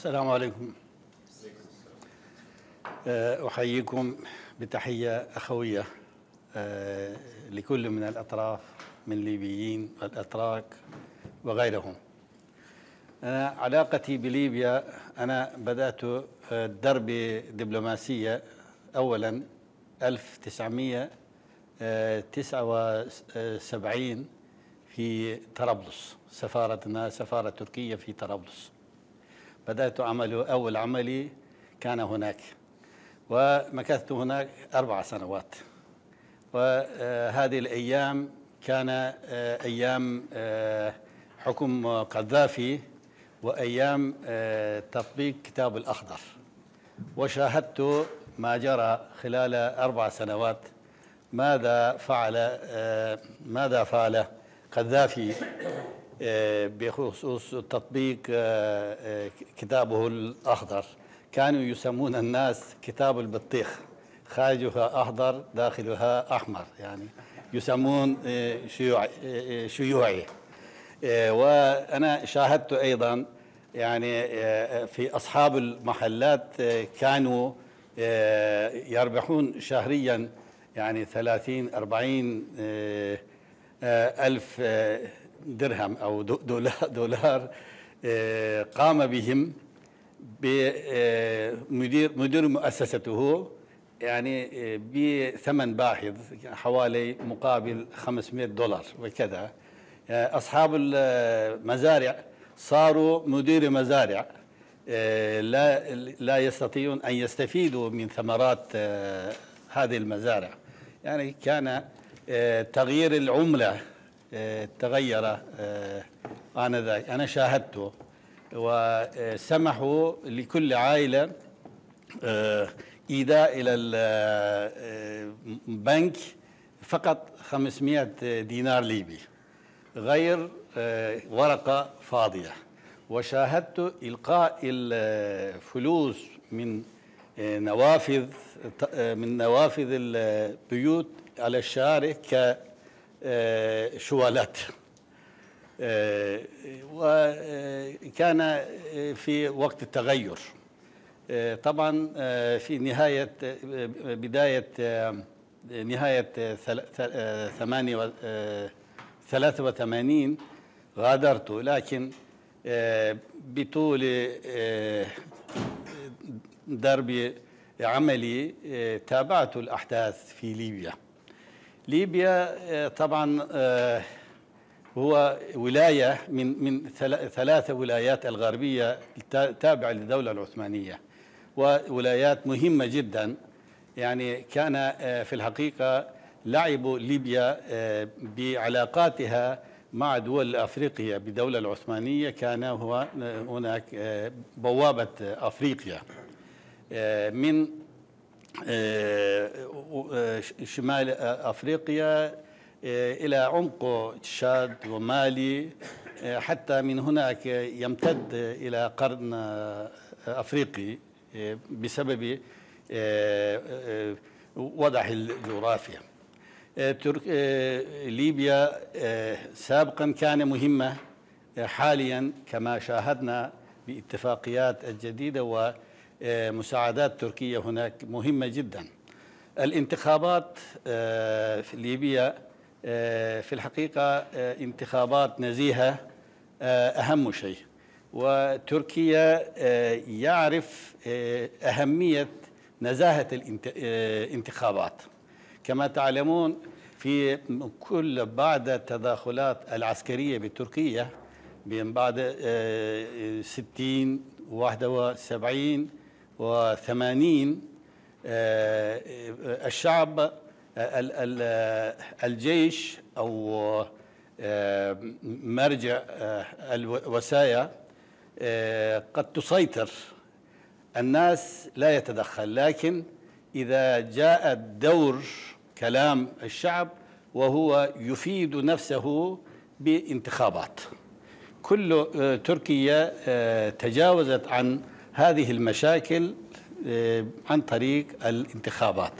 السلام عليكم. أحييكم بتحية أخوية لكل من الأطراف من الليبيين والأتراك وغيرهم. أنا علاقتي بليبيا، أنا بدأت دربي دبلوماسية أولا 1979 في طرابلس، سفارتنا سفارة تركية في طرابلس. بدأت عملي، أول عملي كان هناك، ومكثت هناك 4 سنوات. وهذه الأيام كان أيام حكم قذافي وأيام تطبيق كتاب الأخضر، وشاهدت ما جرى خلال 4 سنوات. ماذا فعل قذافي بخصوص تطبيق كتابه الأخضر. كانوا يسمون الناس كتاب البطيخ، خارجها أخضر داخلها أحمر، يعني يسمون شيوعي. وأنا شاهدت أيضا يعني في أصحاب المحلات كانوا يربحون شهريا يعني 30-40 ألف درهم أو دولار. قام بهم مدير مؤسسته يعني بثمن باهظ، حوالي مقابل $500 وكذا. أصحاب المزارع صاروا مدير مزارع، لا يستطيعون أن يستفيدوا من ثمرات هذه المزارع. يعني كان تغيير العملة تغير آنذاك، أنا شاهدته. وسمحوا لكل عائلة إيداء إلى البنك فقط 500 دينار ليبي غير ورقة فاضية. وشاهدت إلقاء الفلوس من نوافذ البيوت على الشارع كشوالات. وكان في وقت التغير طبعا. في بداية 83 غادرت، لكن بطول دربي عملي تابعت الأحداث في ليبيا. ليبيا طبعا هو ولاية من 3 ولايات الغربية تابعة للدولة العثمانية، وولايات مهمة جدا. يعني كان في الحقيقة لعب ليبيا بعلاقاتها مع دول أفريقيا بالدولة العثمانية، كان هو هناك بوابة أفريقيا من شمال أفريقيا إلى عمق تشاد ومالي، حتى من هناك يمتد إلى قرن أفريقي بسبب وضع الجغرافيا. ليبيا سابقا كان مهمة، حاليا كما شاهدنا باتفاقيات الجديدة ومساعدات تركية هناك مهمة جدا. الانتخابات في ليبيا في الحقيقة انتخابات نزيهة أهم شيء، وتركيا يعرف أهمية نزاهة الانتخابات. كما تعلمون في كل بعد التداخلات العسكرية بتركيا من بعد 60 71 و80 الشعب الجيش أو مرجع الوسايا قد تسيطر، الناس لا يتدخل. لكن إذا جاء الدور كلام الشعب وهو يفيد نفسه بانتخابات، كل تركيا تجاوزت عن هذه المشاكل عن طريق الانتخابات.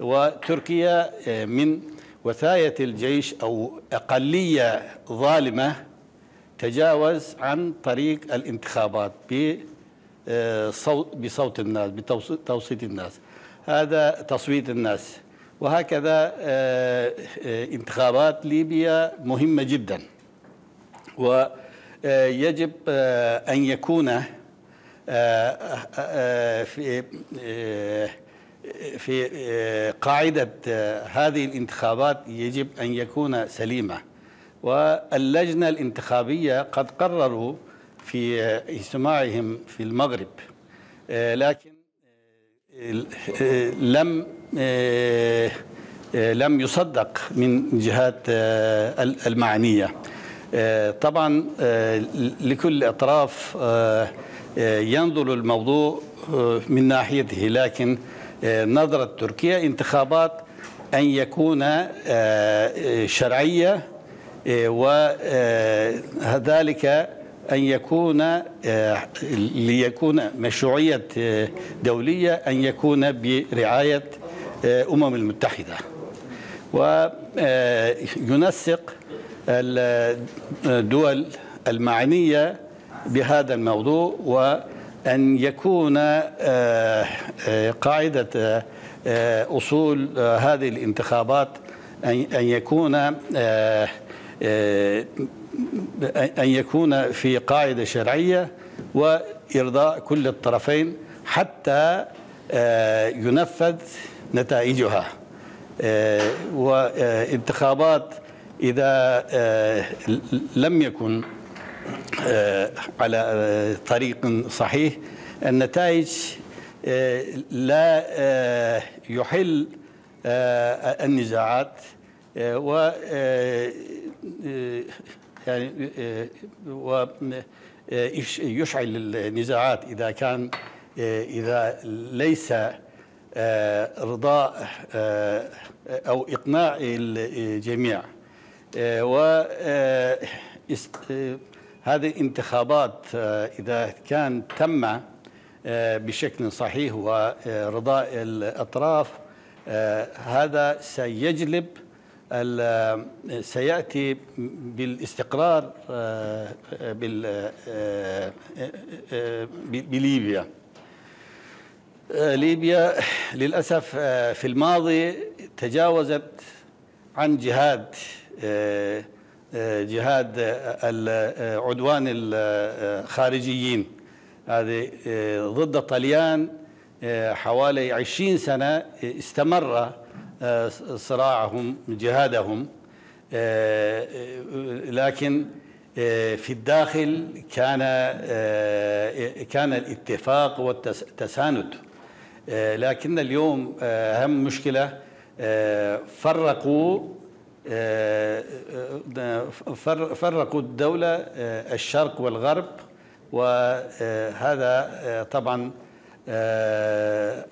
وتركيا من وثاية الجيش أو أقلية ظالمة تجاوز عن طريق الانتخابات بصوت الناس، بتوصيت الناس، هذا تصويت الناس. وهكذا انتخابات ليبيا مهمة جدا، ويجب أن يكون في قاعدة هذه الانتخابات يجب أن يكون سليمة. واللجنة الانتخابية قد قرروا في اجتماعهم في المغرب، لكن لم يصدق من جهات المعنية. طبعا لكل أطراف ينظر الموضوع من ناحيته، لكن نظرة تركيا انتخابات أن يكون شرعية، وذلك أن يكون ليكون مشروعية دولية، أن يكون برعاية المتحدة، وينسق الدول المعنية بهذا الموضوع، وأن يكون قاعدة أصول هذه الانتخابات أن يكون في قاعدة شرعية وإرضاء كل الطرفين حتى ينفذ نتائجها. وانتخابات إذا لم يكن على طريق صحيح النتائج لا يحل النزاعات، و يعني ويشعل النزاعات إذا ليس إرضاء أو إقناع الجميع. وهذه الانتخابات إذا كان تم بشكل صحيح ورضاء الأطراف، هذا سيجلب سيأتي بالاستقرار بليبيا. ليبيا للأسف في الماضي تجاوزت عن جهاد العدوان الخارجيين هذه ضد الطليان، حوالي 20 سنة استمر صراعهم جهادهم، لكن في الداخل كان الاتفاق والتساند. لكن اليوم أهم مشكلة فرقوا الدولة الشرق والغرب، وهذا طبعا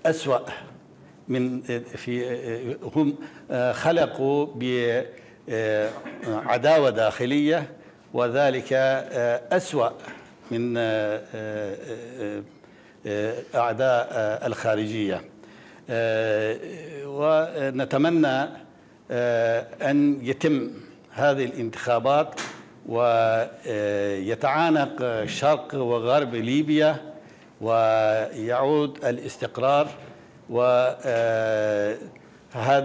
أسوأ من هم خلقوا بعداوة داخلية، وذلك أسوأ من أعداء الخارجية. ونتمنى أن يتم هذه الانتخابات ويتعانق شرق وغرب ليبيا ويعود الاستقرار، وهذا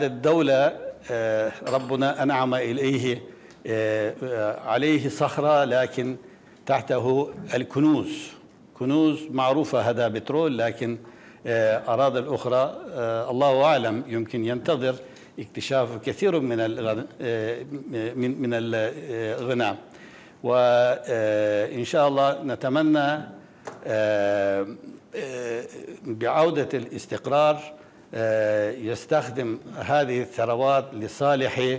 الدولة ربنا أنعم إليه عليه صخرة لكن تحته الكنوز، كنوز معروفة، هذا بترول، لكن أراضي الأخرى الله أعلم، يمكن ينتظر اكتشاف كثير من الغنى. وإن شاء الله نتمنى بعودة الاستقرار يستخدم هذه الثروات لصالح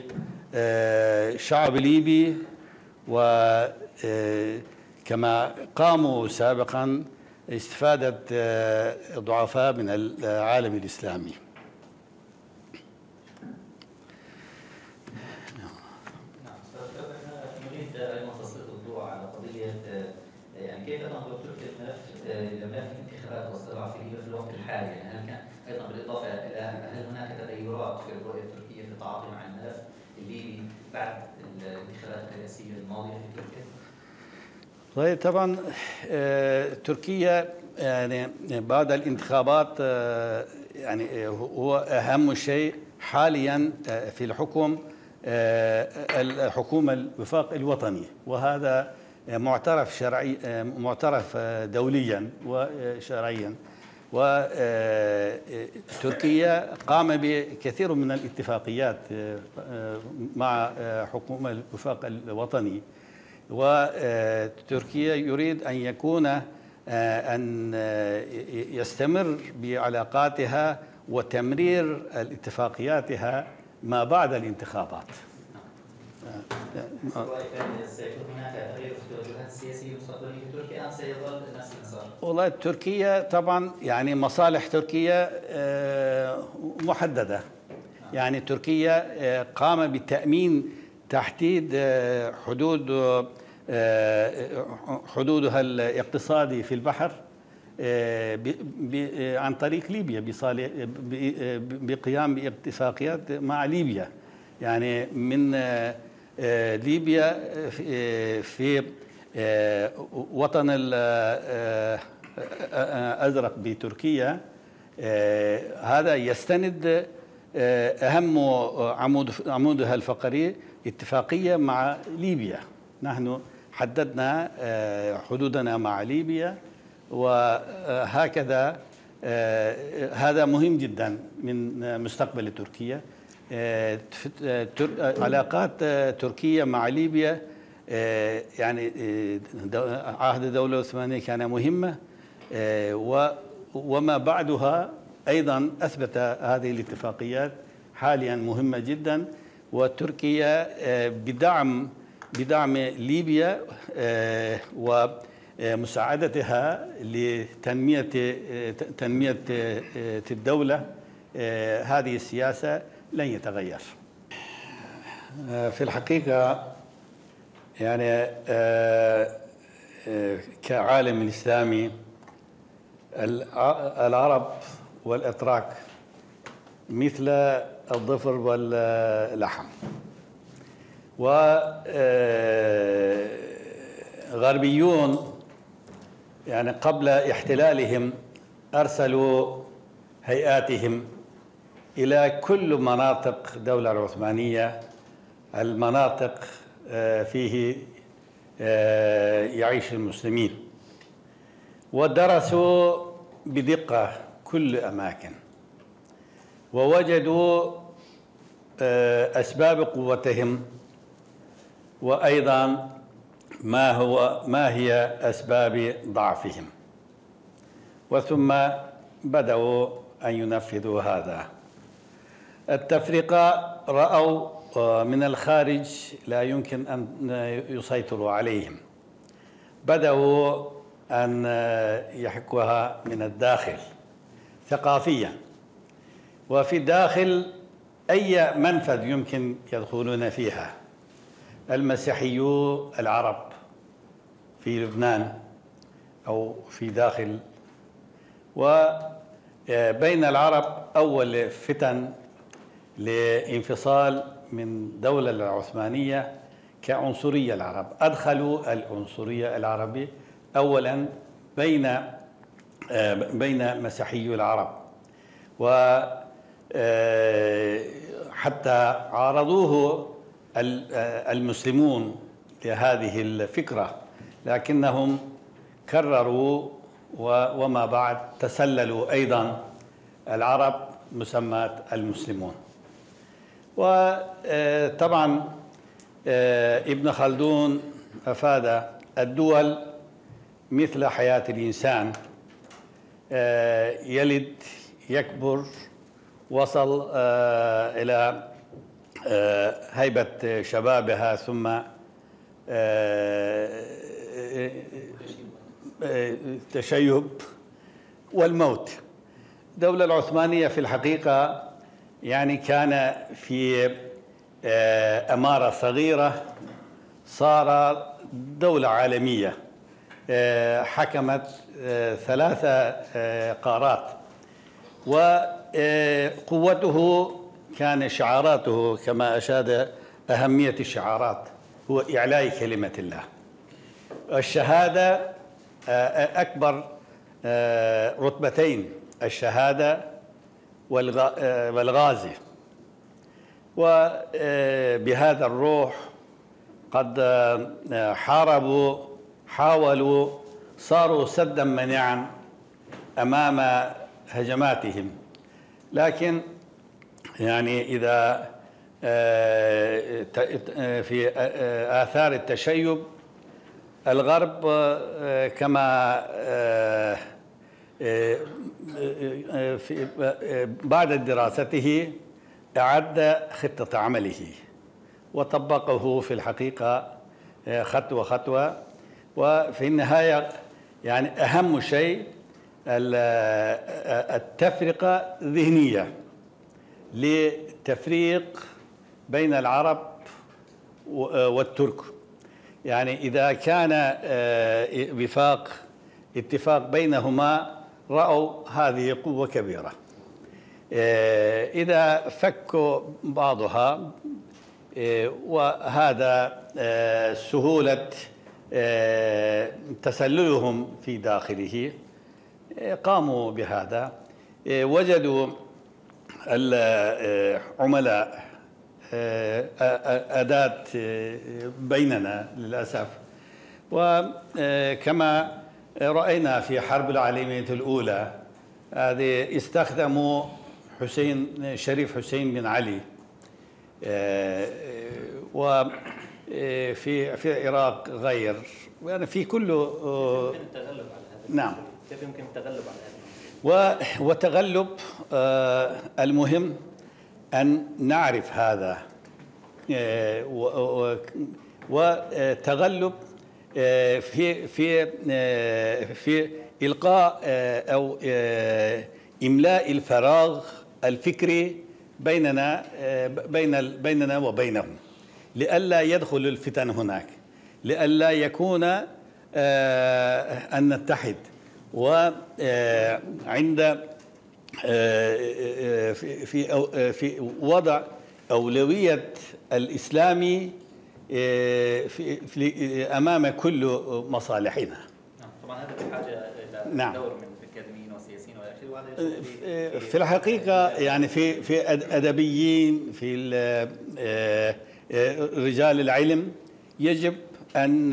شعب ليبي، وكما قاموا سابقا استفادة ضعفاء من العالم الإسلامي. بعد الانتخابات الرئاسية الماضية في تركيا؟ طبعا تركيا يعني بعد الانتخابات يعني هو أهم شيء حاليا في الحكم الحكومة الوفاق الوطني، وهذا معترف شرعي معترف دوليا وشرعيا، وتركيا قام بكثير من الاتفاقيات مع حكومة الوفاق الوطني، وتركيا يريد أن يكون أن يستمر بعلاقاتها وتمرير اتفاقياتها ما بعد الانتخابات. والله تركيا طبعا يعني مصالح تركيا محددة، يعني تركيا قام بتأمين تحديد حدودها الاقتصادي في البحر عن طريق ليبيا بقيام باتفاقيات مع ليبيا، يعني من ليبيا في وطن الأزرق بتركيا، هذا يستند أهم عمودها الفقري اتفاقية مع ليبيا. نحن حددنا حدودنا مع ليبيا، وهكذا هذا مهم جدا من مستقبل تركيا. علاقات تركيا مع ليبيا يعني عهد الدولة العثمانية كان مهمة، وما بعدها أيضا أثبت هذه الاتفاقيات حاليا مهمة جدا، وتركيا بدعم ليبيا ومساعدتها لتنمية الدولة، هذه السياسة لن يتغير. في الحقيقة يعني كعالم الإسلامي العرب والأتراك مثل الظفر واللحم، وغربيون يعني قبل احتلالهم أرسلوا هيئاتهم إلى كل مناطق الدولة العثمانية، المناطق فيه يعيش المسلمين، ودرسوا بدقة كل أماكن، ووجدوا أسباب قوتهم، وأيضا ما هي أسباب ضعفهم، وثم بدأوا أن ينفذوا هذا. التفرقة رأوا من الخارج لا يمكن أن يسيطروا عليهم، بدأوا أن يحكوها من الداخل ثقافيا، وفي الداخل أي منفذ يمكن يدخلون فيها. المسيحيون العرب في لبنان أو في داخل، وبين العرب أول فتن لانفصال من دولة العثمانية كعنصرية العرب، أدخلوا العنصرية العربية أولا بين مسيحيو العرب، وحتى عارضوه المسلمون لهذه الفكرة، لكنهم كرروا، وما بعد تسللوا أيضا العرب مسمى المسلمون. وطبعا ابن خلدون أفاد الدول مثل حياة الإنسان، يلد يكبر وصل إلى هيبة شبابها، ثم تشيب والموت. الدولة العثمانية في الحقيقة يعني كان في أمارة صغيرة صار دولة عالمية، حكمت 3 قارات، وقوته كان شعاراته كما أشاد أهمية الشعارات، هو إعلاء كلمة الله. الشهادة أكبر رتبتين، الشهادة والغازي. وبهذا الروح قد حاربوا، حاولوا، صاروا سدا منيعا أمام هجماتهم. لكن يعني إذا في آثار التشيب الغرب كما بعد دراسته أعد خطة عمله وطبقه في الحقيقة خطوة خطوة. وفي النهاية يعني أهم شيء التفرقة الذهنية لتفريق بين العرب والترك. يعني إذا كان اتفاق بينهما رأوا هذه قوة كبيرة، إذا فكوا بعضها وهذا سهولة تسللهم في داخله قاموا بهذا. وجدوا العملاء أداة بيننا للأسف، وكما رأينا في حرب العالمية الأولى هذه استخدموا شريف حسين بن علي. وفي العراق غير، يعني في كله نعم كيف يمكن التغلب على هذا؟ وتغلب المهم أن نعرف هذا، وتغلب في في في إلقاء أو إملاء الفراغ الفكري بيننا وبينهم، لئلا يدخل الفتن هناك، لئلا يكون أن نتحد. وعند في وضع أولوية الإسلامي في أمام كل مصالحنا. طبعا هذا بحاجة إلى دور من أكاديميين وسياسيين في الحقيقة، يعني في أدبيين، في رجال العلم يجب أن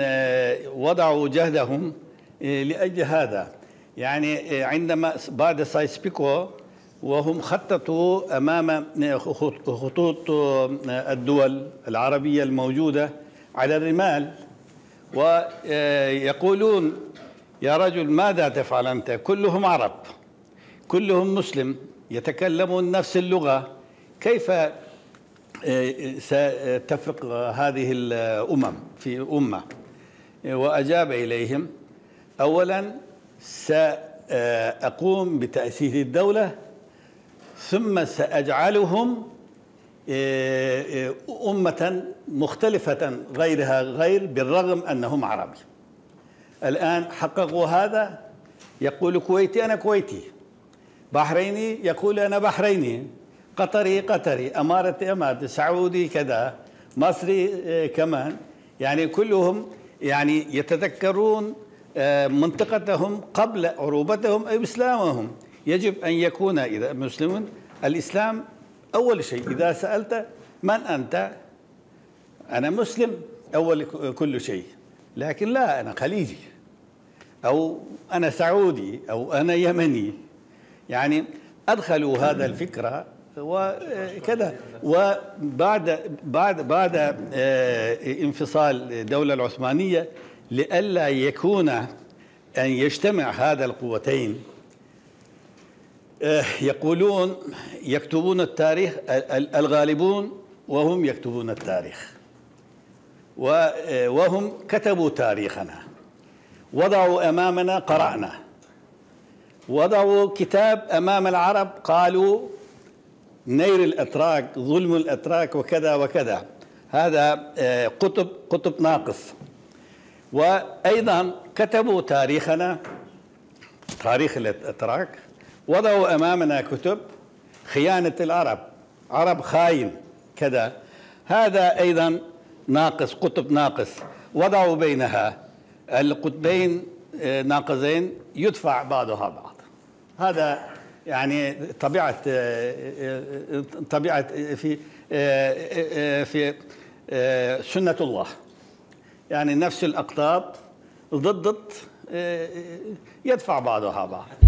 وضعوا جهدهم لأجل هذا. يعني عندما بعد سايس بيكو وهم خططوا أمام خطوط الدول العربية الموجودة على الرمال، ويقولون يا رجل ماذا تفعل أنت؟ كلهم عرب، كلهم مسلم، يتكلمون نفس اللغة، كيف ستفرق هذه الأمم في أمة؟ وأجاب إليهم: أولاً سأقوم بتأسيس الدولة، ثم سأجعلهم أمة مختلفة غيرها غير، بالرغم أنهم عرب. الآن حققوا هذا، يقول كويتي أنا كويتي، بحريني يقول أنا بحريني، قطري قطري، أمارتي أمارتي، سعودي كذا، مصري كمان. يعني كلهم يعني يتذكرون منطقتهم قبل عروبتهم أو إسلامهم. يجب أن يكون إذا مسلمون الإسلام أول شيء. إذا سألت من أنت؟ أنا مسلم أول كل شيء، لكن لا، أنا خليجي، أو أنا سعودي، أو أنا يمني. يعني أدخلوا هذا الفكرة وكذا. وبعد انفصال الدولة العثمانية، لئلا يكون أن يجتمع هذا القوتين، يقولون يكتبون التاريخ الغالبون، وهم يكتبون التاريخ، وهم كتبوا تاريخنا، وضعوا أمامنا قرأنا، وضعوا كتاب أمام العرب قالوا نير الأتراك، ظلم الأتراك، وكذا وكذا. هذا قطب ناقص. وأيضا كتبوا تاريخنا، تاريخ الأتراك، وضعوا أمامنا كتب خيانة العرب، عرب خاين كذا. هذا أيضا ناقص، قطب ناقص. وضعوا بينها القطبين ناقضين يدفع بعضها بعض. هذا يعني طبيعة في سنة الله، يعني نفس الأقطاب ضد يدفع بعضها بعض.